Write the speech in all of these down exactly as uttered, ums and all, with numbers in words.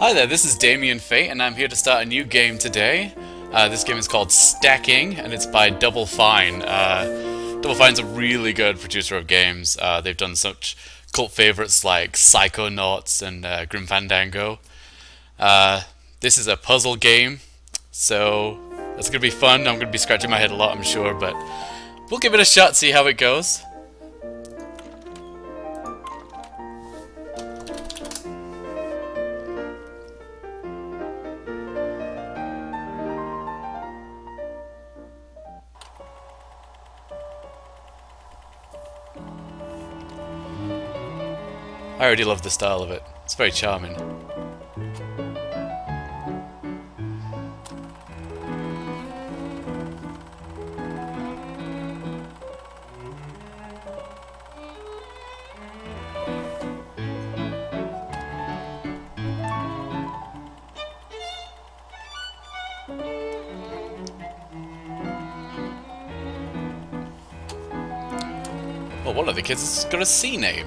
Hi there, this is Damien Fate, and I'm here to start a new game today. Uh, this game is called Stacking, and it's by Double Fine. Uh, Double Fine's a really good producer of games. Uh, they've done such cult favorites like Psychonauts and uh, Grim Fandango. Uh, this is a puzzle game, so that's going to be fun. I'm going to be scratching my head a lot, I'm sure, but we'll give it a shot, see how it goes. I already love the style of it. It's very charming. Well, one of the kids has got a C name.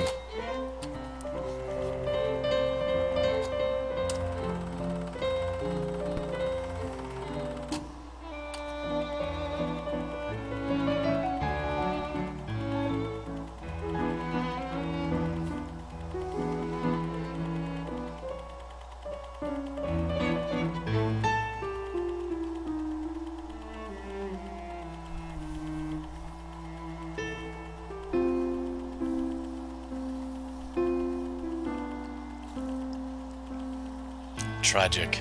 Tragic.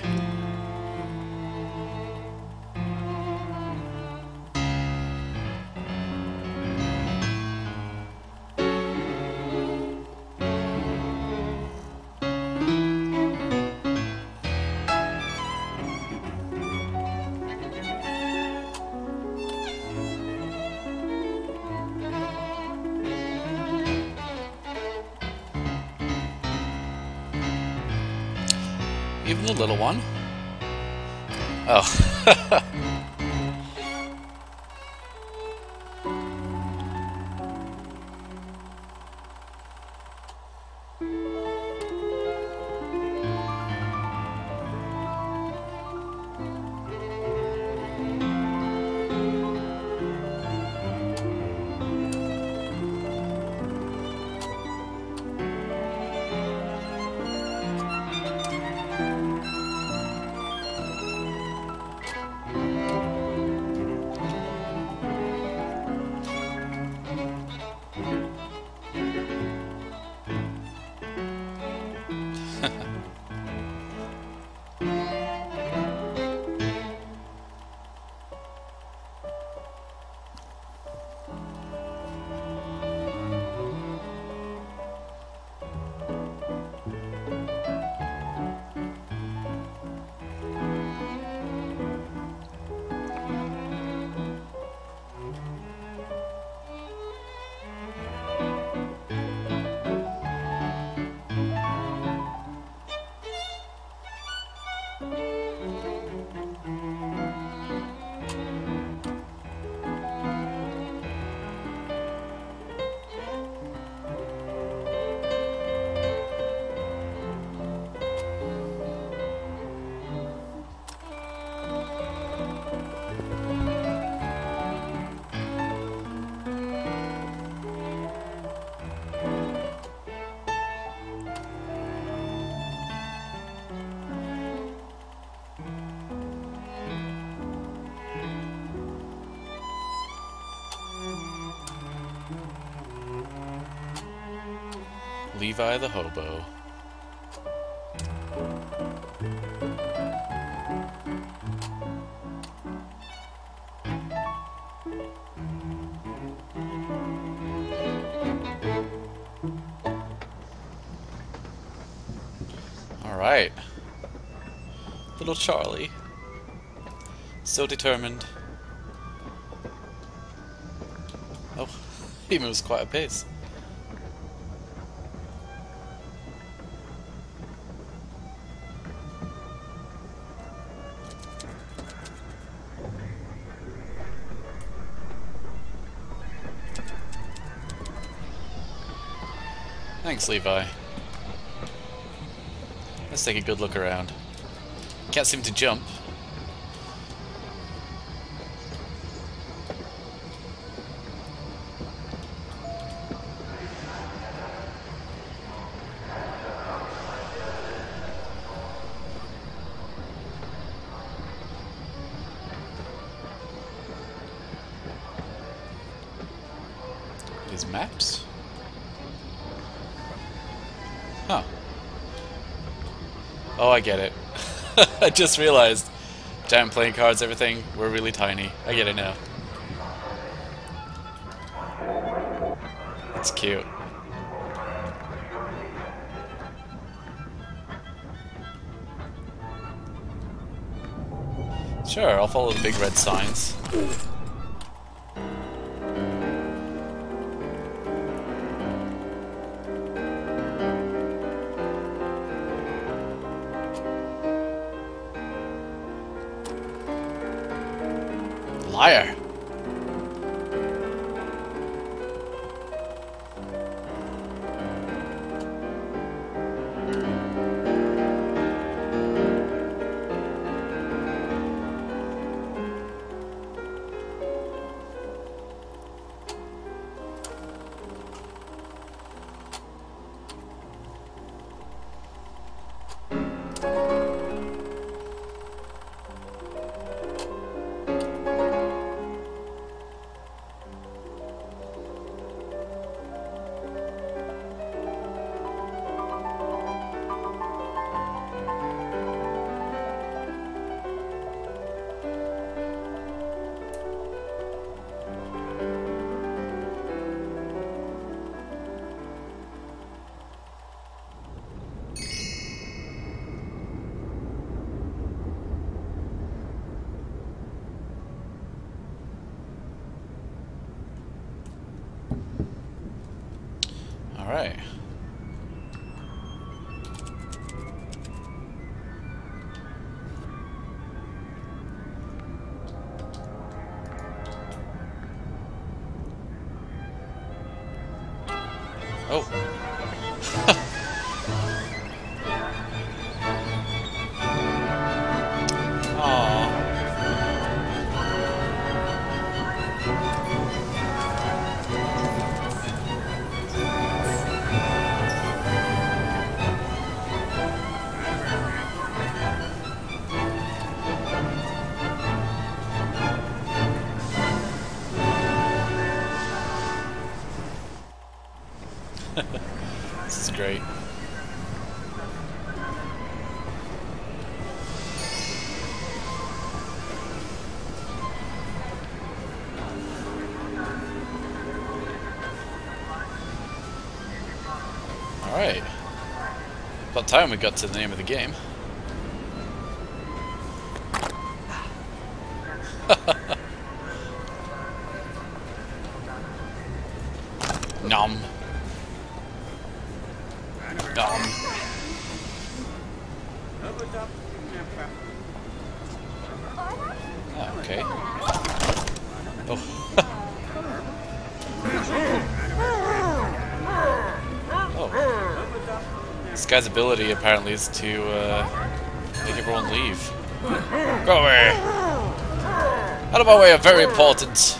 Even the little one. Oh. Levi the Hobo. All right. Little Charlie. So determined. Oh, he moves quite a pace. Thanks, Levi. Let's take a good look around. Can't seem to jump. These maps? Huh. Oh, I get it. I just realized. Giant playing cards, everything, we're really tiny. I get it now. It's cute. Sure, I'll follow the big red signs. Liar. Alright. Oh. This is great. Alright. About time we got to the name of the game. Nom. Dumb. Oh, okay. Oh. Oh. This guy's ability apparently is to uh, make everyone leave. Go away! Out of my way, I'm very important!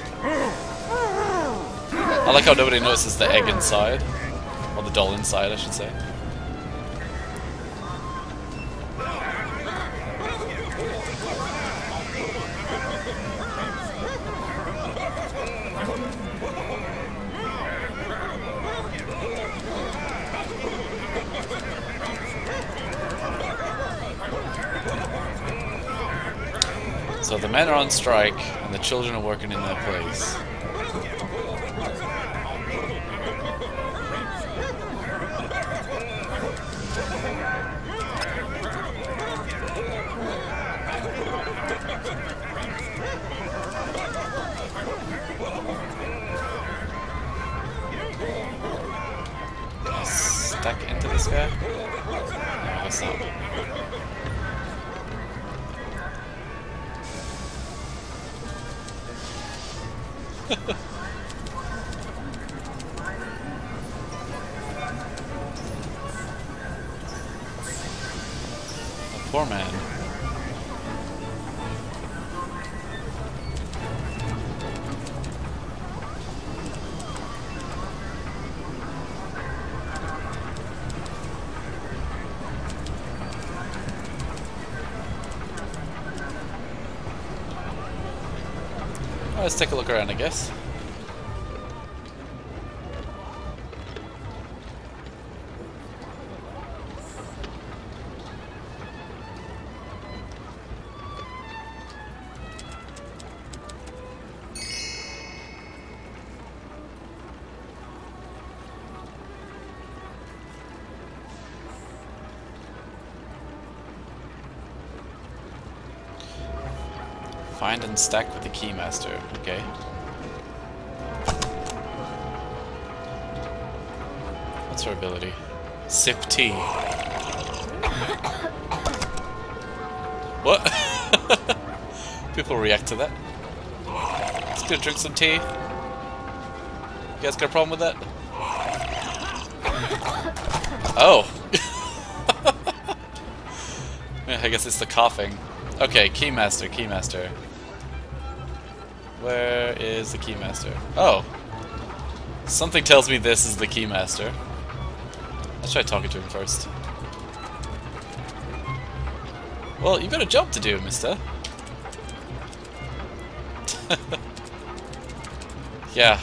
I like how nobody notices the egg inside. Or the doll inside, I should say. So the men are on strike, and the children are working in their place. I'll stack into this guy? No, that's not. floor man. Let's take a look around, I guess. Find and stack with the keymaster, okay. What's her ability? Sip tea. What? People react to that. Just gonna drink some tea. You guys got a problem with that? Oh. I guess it's the coughing. Okay, keymaster, keymaster. Where is the keymaster? Oh! Something tells me this is the keymaster. Let's try talking to him first. Well, you got a job to do, mister. Yeah.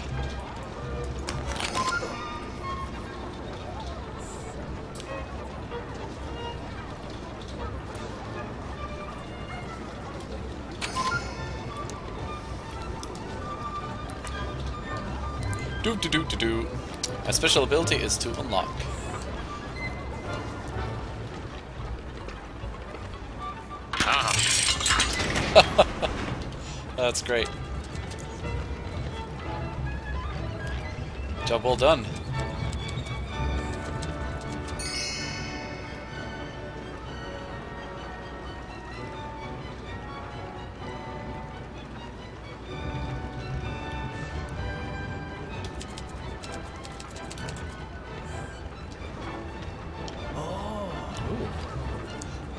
Do do do do do. My special ability is to unlock. That's great. Job well done.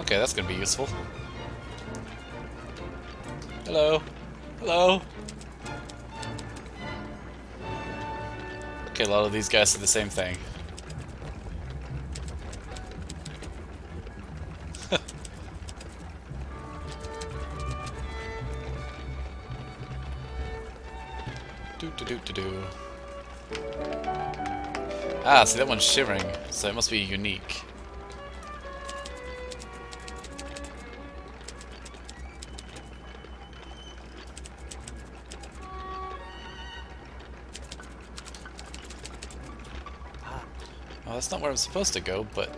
Okay, that's gonna be useful. Hello. Hello. Okay, a lot of these guys do the same thing. Do do do do do. Ah, see that one's shivering, so it must be unique. Well, that's not where I'm supposed to go, but...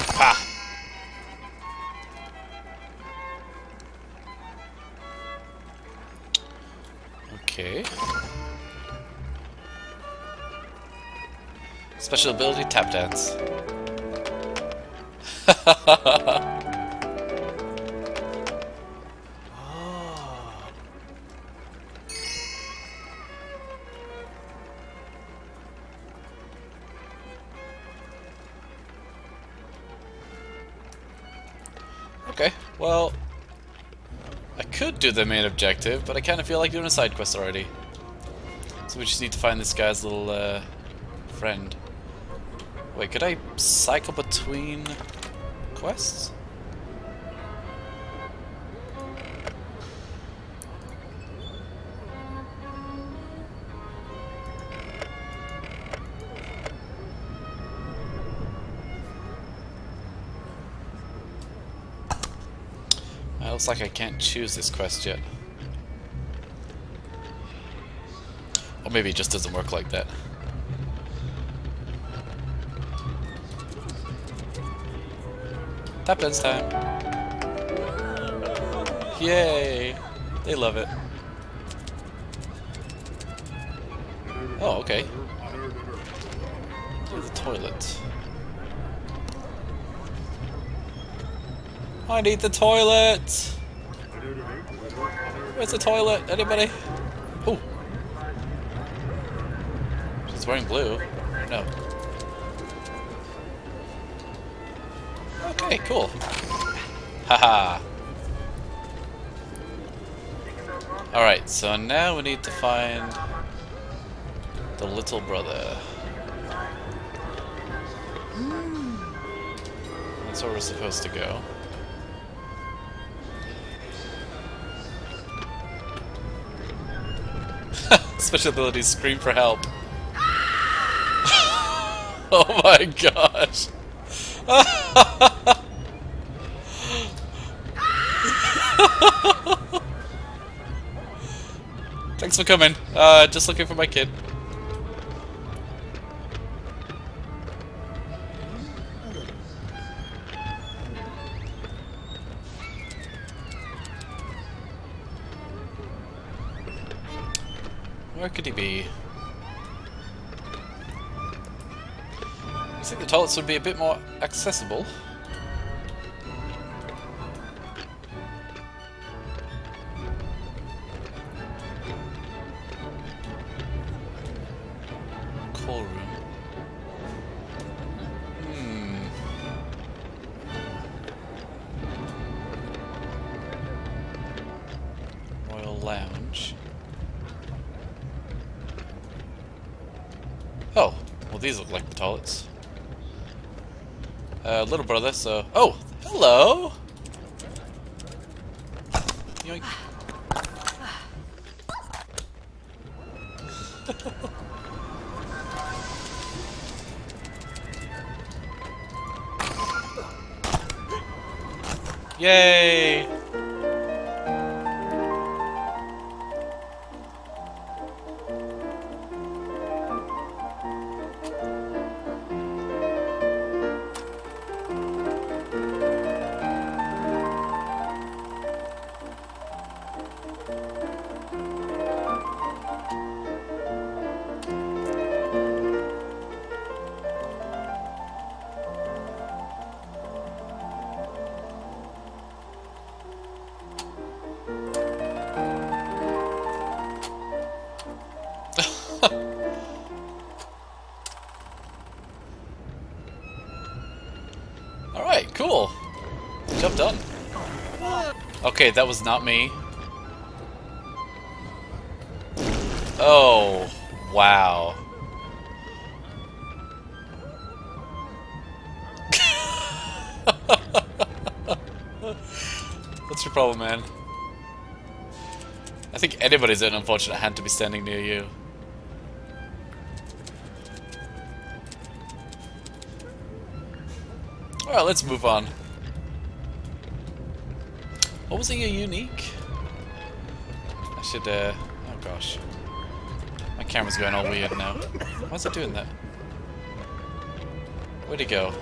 Ha! Okay. Special ability, tap dance. Okay, well, I could do the main objective, but I kind of feel like doing a side quest already. So we just need to find this guy's little uh, friend. Wait, could I cycle between quests? Looks like I can't choose this quest yet. Or maybe it just doesn't work like that. Tap dance time! Yay! They love it. Oh, okay. There's the toilet. I need the toilet! Where's the toilet? Anybody? Oh! She's wearing blue. No. Okay, cool. Haha. Alright, so now we need to find the little brother. That's where we're supposed to go. Special abilities scream for help. Oh my gosh. Thanks for coming. Uh, just looking for my kid. Where could he be? I think the toilets would be a bit more accessible. Call room. Hmm. Royal Lounge. Oh, well these look like the toilets. Uh, little brother, so... Oh! Hello! Yoink. Yay! Alright, cool. Job done. Okay, that was not me. Oh, wow. What's your problem, man? I think anybody's an unfortunate hand to be standing near you. Alright, let's move on. What was in your unique? I should, uh... oh gosh. My camera's going all weird now. Why's it doing that? Where'd he go?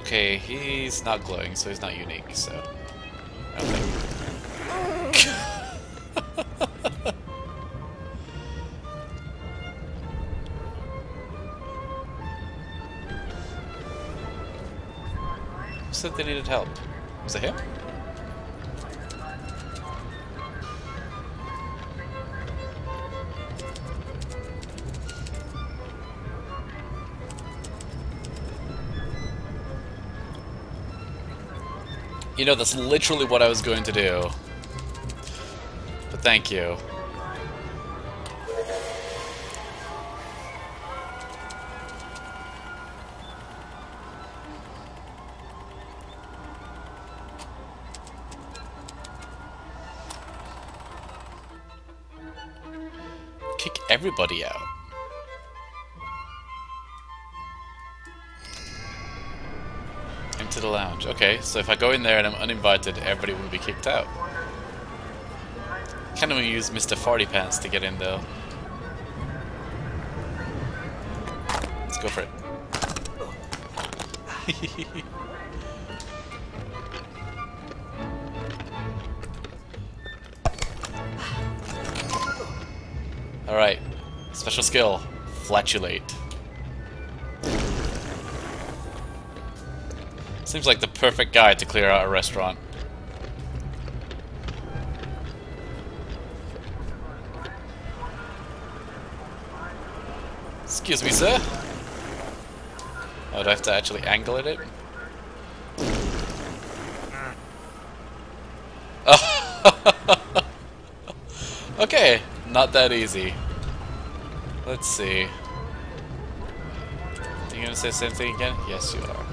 Okay, he's not glowing, so he's not unique, so... I don't think. Said they needed help. Was it him? You know, that's literally what I was going to do. But thank you. Kick everybody out. Into the lounge. Okay, so if I go in there and I'm uninvited, everybody will be kicked out. Can we use Mister Farty Pants to get in though? Let's go for it. Alright, special skill, flatulate. Seems like the perfect guy to clear out a restaurant. Excuse me, sir. Oh, do I have to actually angle it? Okay, not that easy. Let's see. Are you gonna say the same thing again? Yes, you are.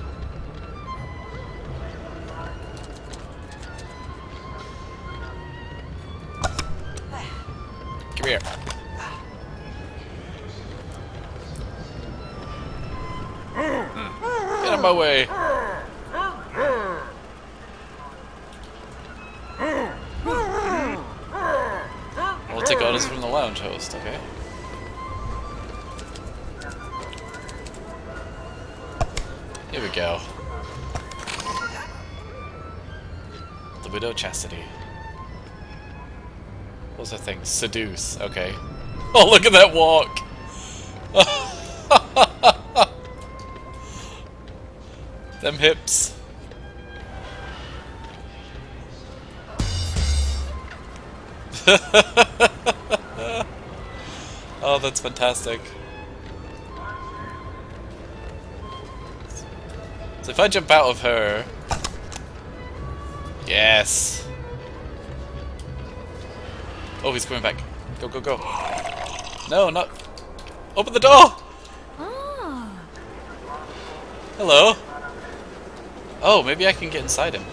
Come here. Get out of my way. We'll take orders from the lounge host, okay? Here we go. The Widow Chastity. What was that thing? Seduce. Okay. Oh, look at that walk! Them hips. Oh, that's fantastic. So if I jump out of her... Yes! Oh, he's coming back. Go, go, go. No, not... Open the door! Oh. Hello? Oh, maybe I can get inside him.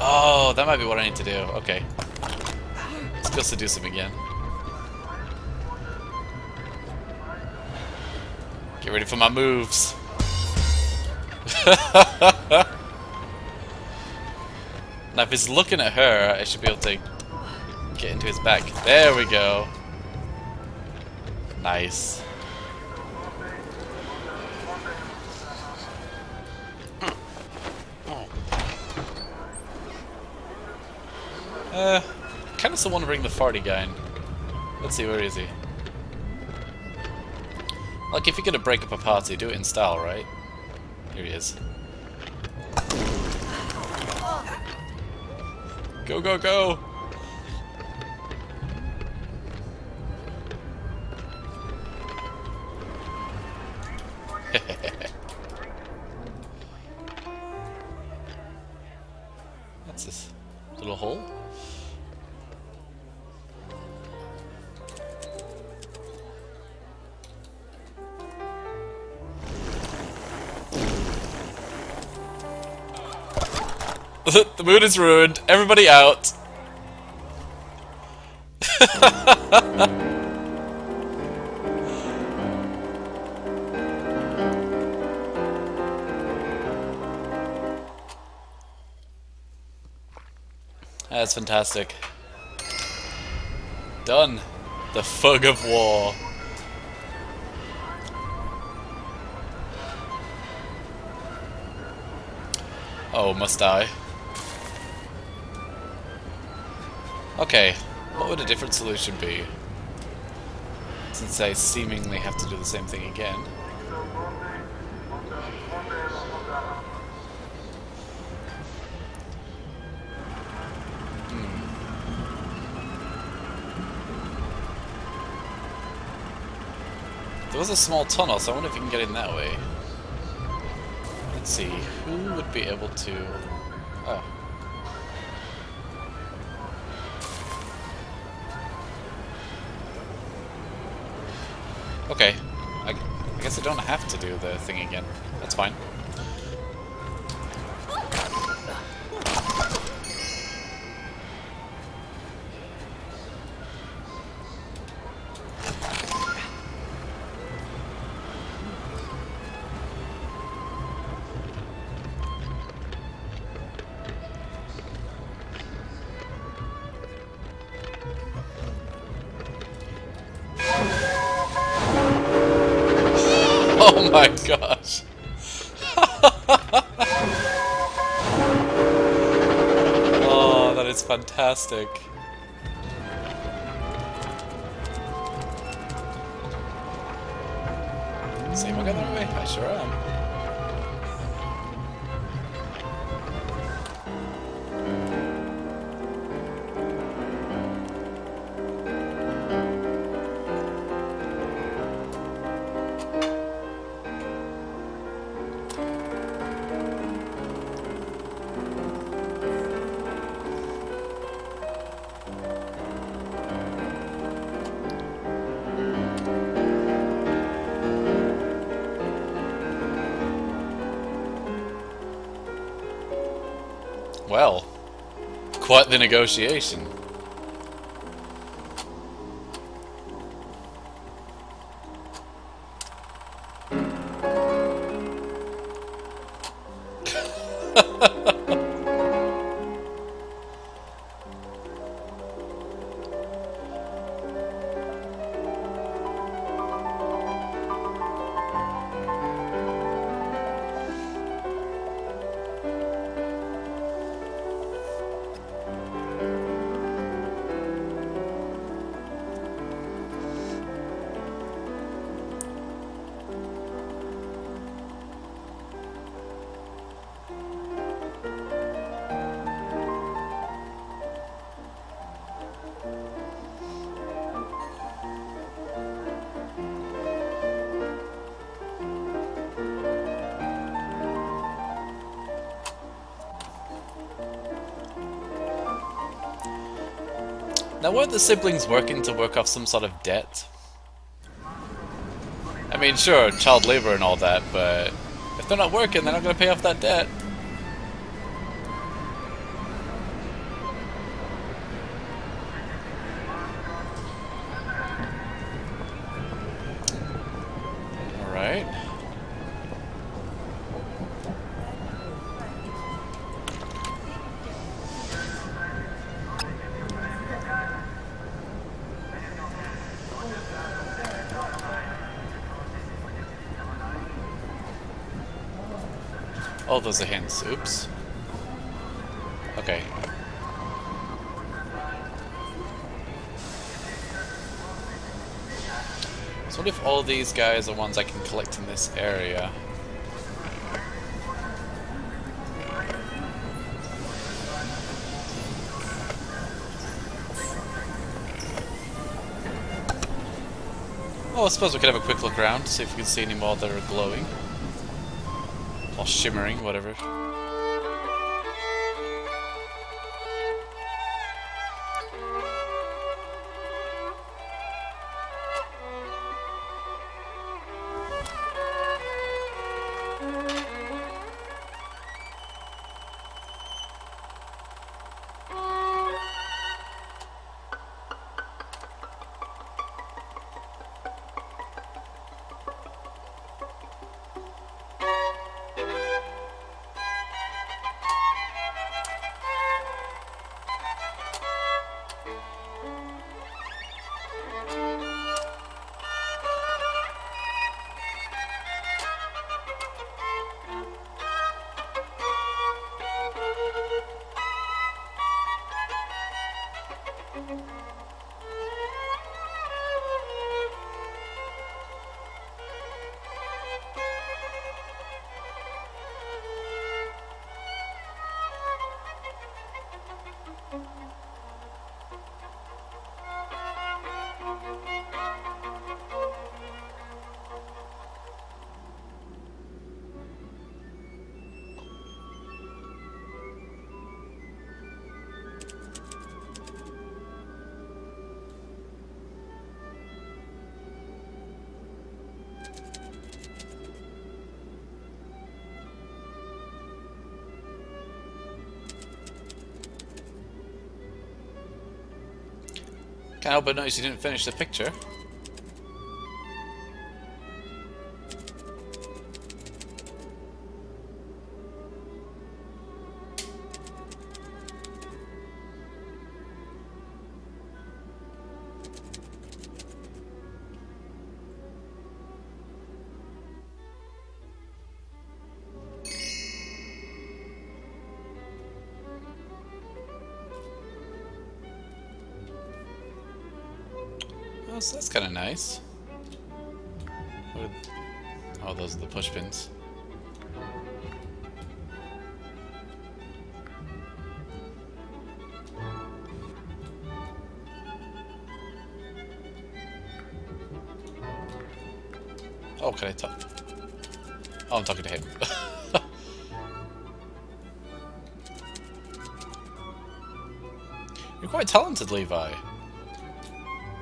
Oh, that might be what I need to do. Okay. Let's go seduce him again. Get ready for my moves. Now if he's looking at her, I should be able to get into his back. There we go. Nice. Uh, kind of still want to bring the farty guy in. Let's see, where is he? Like, if you're gonna break up a party, do it in style, right? Here he is. Go, go, go! What's this? Little hole? The mood is ruined. Everybody out. That's fantastic. Done. The fug of war. Oh, must I? Okay, what would a different solution be? Since I seemingly have to do the same thing again. Hmm. There was a small tunnel, so I wonder if you can get in that way. Let's see, who would be able to... Oh. Okay, I, I guess I don't have to do the thing again. That's fine. Oh my gosh. Oh, that is fantastic. See, am I going the right way? I sure am. Well, quite the negotiation. Now, weren't the siblings working to work off some sort of debt? I mean, sure, child labor and all that, but if they're not working, they're not going to pay off that debt. Alright. Oh, those are hand soups. Okay. So what if all these guys are ones I can collect in this area? Well, I suppose we could have a quick look around, see if we can see any more that are glowing. Or shimmering, whatever. Can't help but notice you didn't finish the picture. So that's kind of nice. What are th- oh, those are the push pins. Oh, can I talk? Oh, I'm talking to him. You're quite talented, Levi.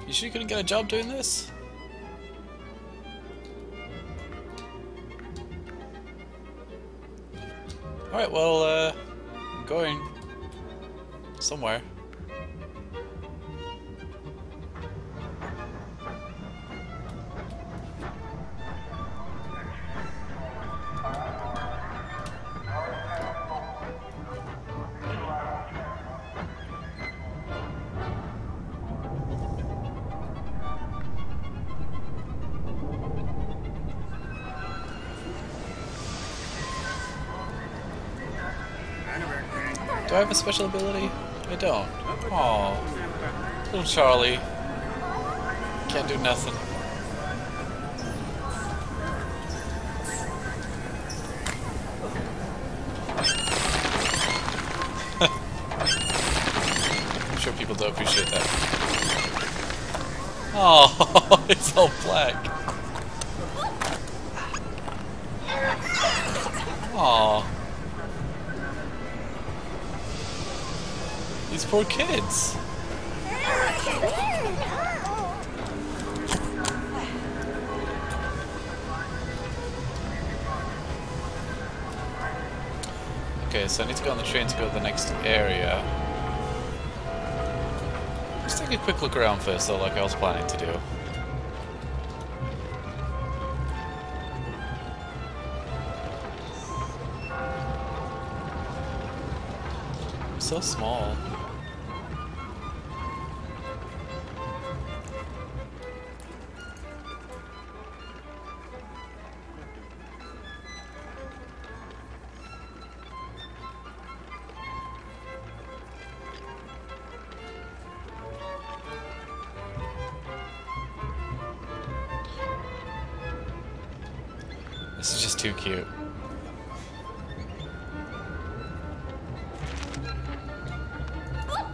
You sure you couldn't get a job doing this? Alright, well, uh, I'm going. somewhere. Do I have a special ability? I don't. Aww. Little Charlie. Can't do nothing. I'm sure people don't appreciate that. Oh, it's all black. Aww. These poor kids. Okay, so I need to go on the train to go to the next area. Let's take a quick look around first, though, like I was planning to do. I'm so small. This is just too cute. Oh.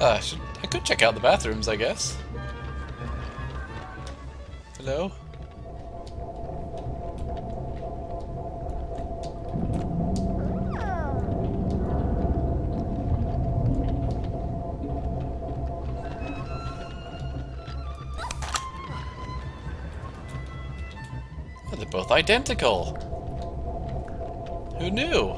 uh, should, I could check out the bathrooms, I guess. Hello? They're both identical. Who knew?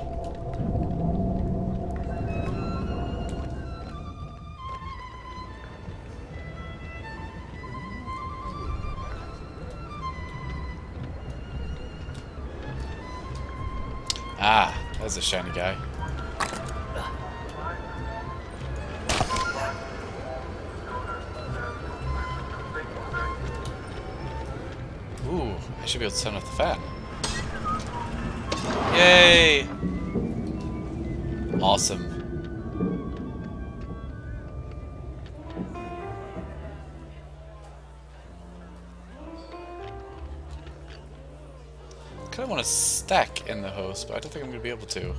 Ah, there's a shiny guy. Ooh, I should be able to turn off the fan. Yay! Awesome. I kinda wanna stack in the host, but I don't think I'm gonna be able to.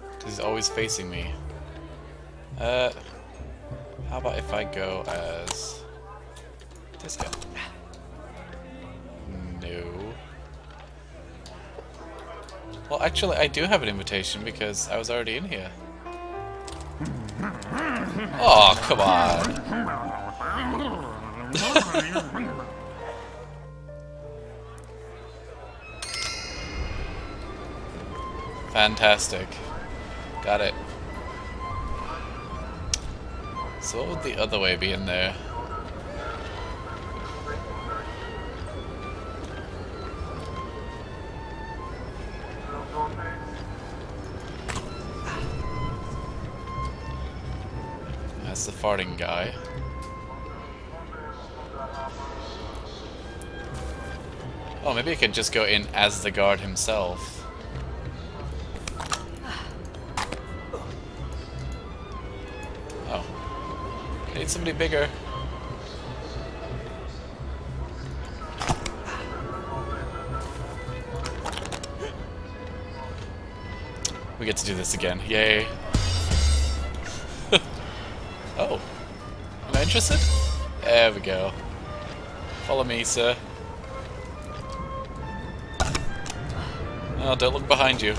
Because he's always facing me. Uh, how about if I go as this guy? No. Well, actually, I do have an invitation because I was already in here. Oh, come on! Fantastic. Got it. So, what would the other way be in there? That's the farting guy. Oh, maybe I could just go in as the guard himself. Oh. I need somebody bigger. We get to do this again. Yay. Oh. Am I interested? There we go. Follow me, sir. Oh, don't look behind you.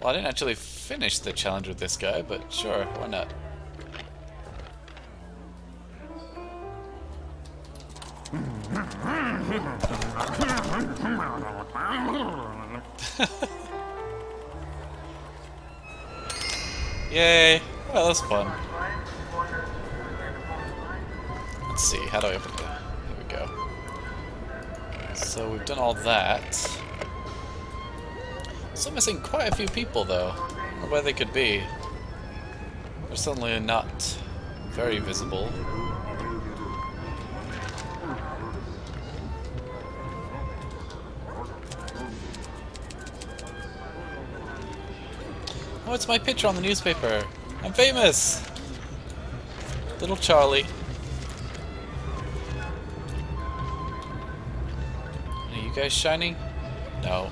Well, I didn't actually finish the challenge with this guy, but sure, why not? Yay! Well, that's fun. Let's see, how do I open it? There we go. So we've done all that. Still missing quite a few people, though. I don't know where they could be. They're suddenly not very visible. Oh, it's my picture on the newspaper! I'm famous! Little Charlie. Are you guys shining? No.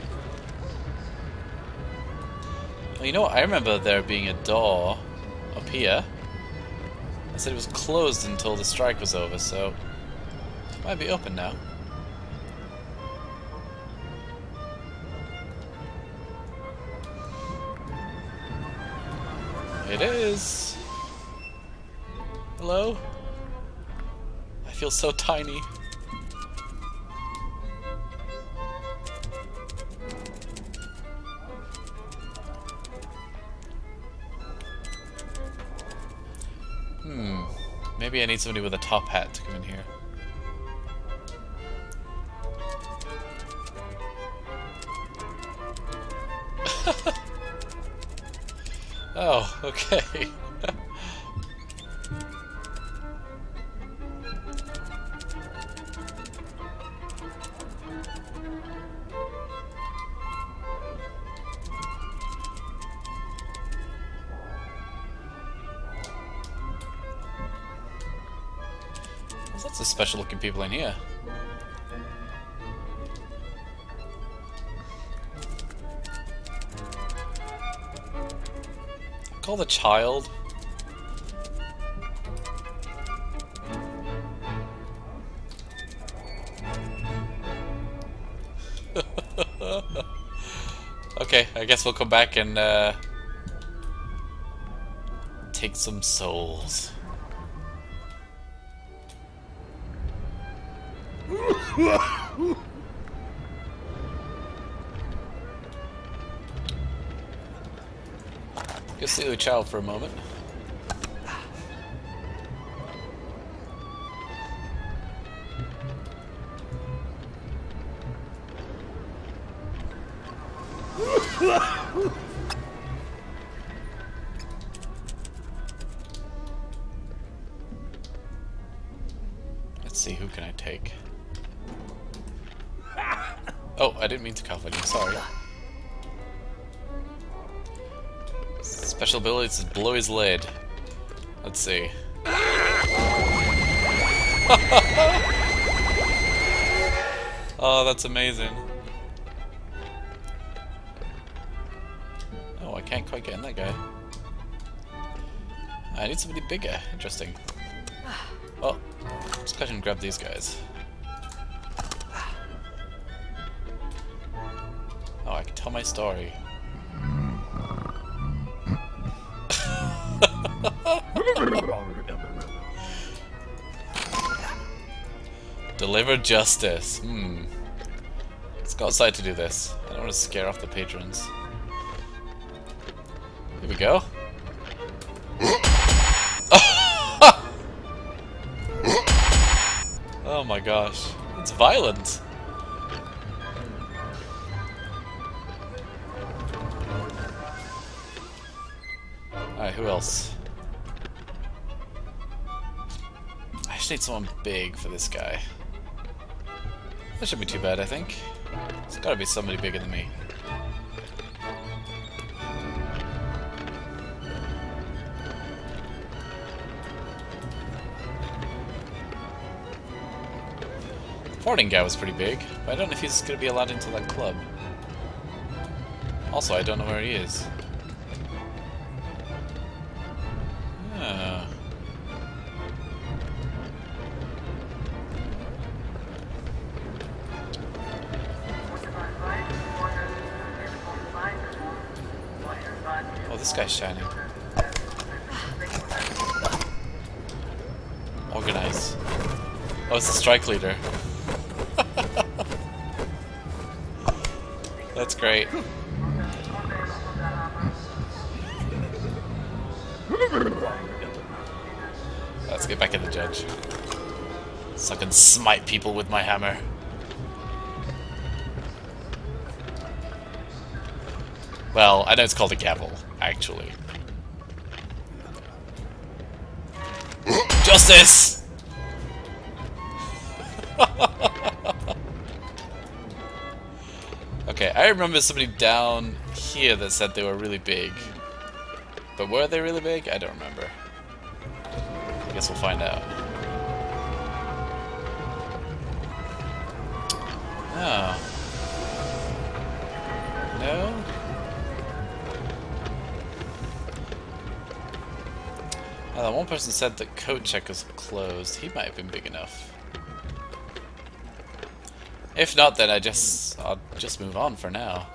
Well, you know what? I remember there being a door up here. I said it was closed until the strike was over, so it might be open now. It is! Hello? I feel so tiny. Hmm. Maybe I need somebody with a top hat to come in here. Oh, okay. There's lots of special looking people in here. Call the child. Okay, I guess we'll come back and uh, take some souls. Go see the child for a moment. Let's see, who can I take? Oh, I didn't mean to cough on you, sorry. Special ability to blow his lid. Let's see. Oh, that's amazing. Oh, I can't quite get in that guy. I need somebody bigger. Interesting. Well, let's cut and grab these guys. Oh, I can tell my story. Deliver justice. Hmm. Let's go outside to do this. I don't want to scare off the patrons. Here we go. Oh my gosh. It's violent. Alright, who else? I just need someone big for this guy. That shouldn't be too bad, I think. There's gotta be somebody bigger than me. The farting guy was pretty big, but I don't know if he's gonna be allowed into that club. Also, I don't know where he is. Oh, this guy's shining. Organize. Oh, it's the strike leader. That's great. Let's get back at the judge. So I can smite people with my hammer. Well, I know it's called a gavel, actually. Justice! Okay, I remember somebody down here that said they were really big. But were they really big? I don't remember. I guess we'll find out. Oh. No? Oh, that one person said that coat check was closed. He might have been big enough. If not, then I just I'll just move on for now.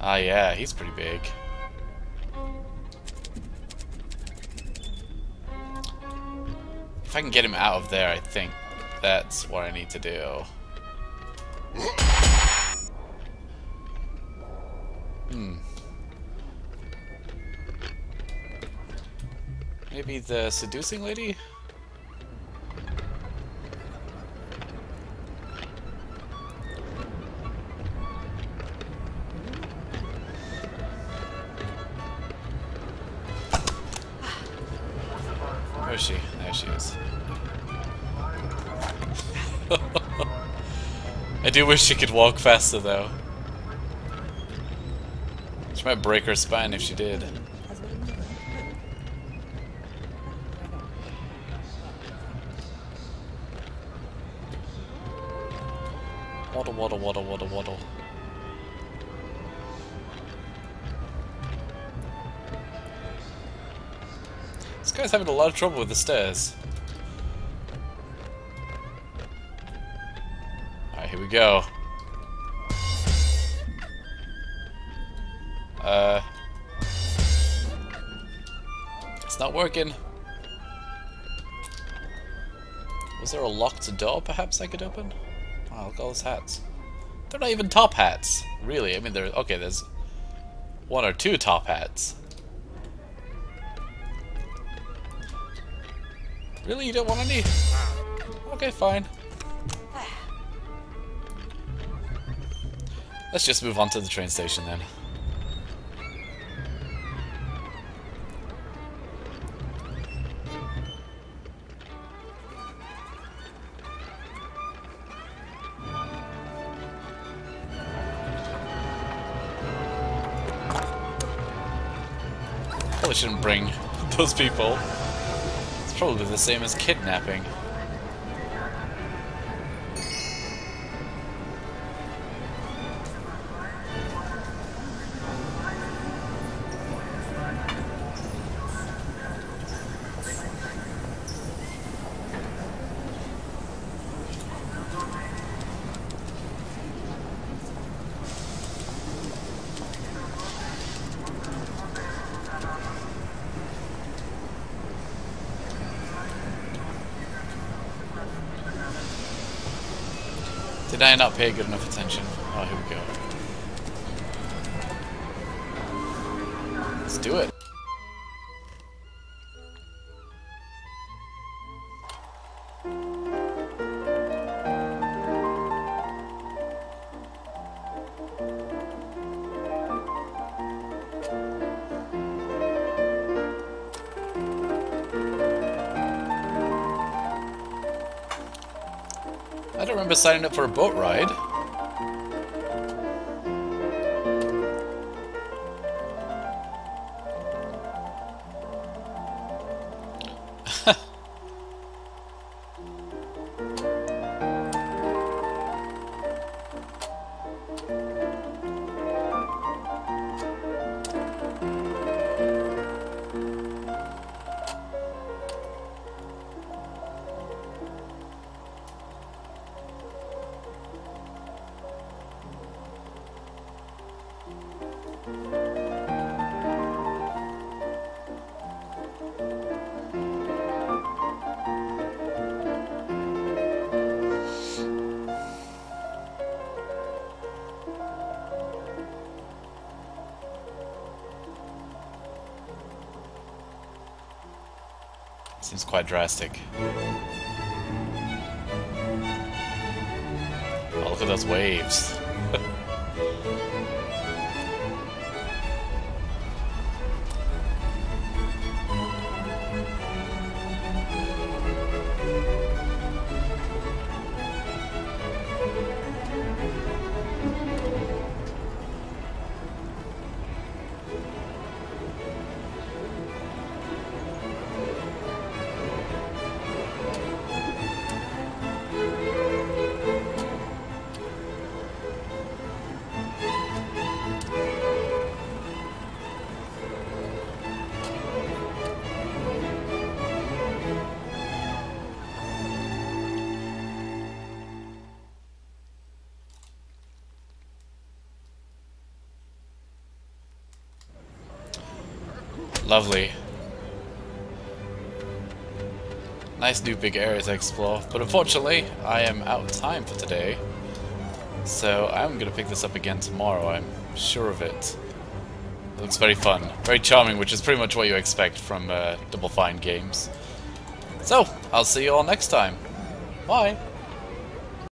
Ah, yeah, he's pretty big. If I can get him out of there, I think that's what I need to do. Hmm. Maybe the seducing lady? Where is she? There she is. I do wish she could walk faster, though. She might break her spine if she did. Waddle, waddle, waddle, waddle, waddle. This guy's having a lot of trouble with the stairs. Alright, here we go. Uh. It's not working. Was there a locked door perhaps I could open? Wow, look at all those hats. They're not even top hats, really. I mean, there. Okay, there's one or two top hats. Really? You don't want any? Okay, fine. Let's just move on to the train station then. Probably shouldn't bring those people. It's probably the same as kidnapping. Did I not pay good enough attention? Oh, here we go. Let's do it. I don't remember signing up for a boat ride. Seems quite drastic. Oh, look at those waves. Lovely. Nice new big area to explore, but unfortunately I am out of time for today. So I'm going to pick this up again tomorrow, I'm sure of it. It looks very fun, very charming, which is pretty much what you expect from uh, Double Fine games. So, I'll see you all next time. Bye!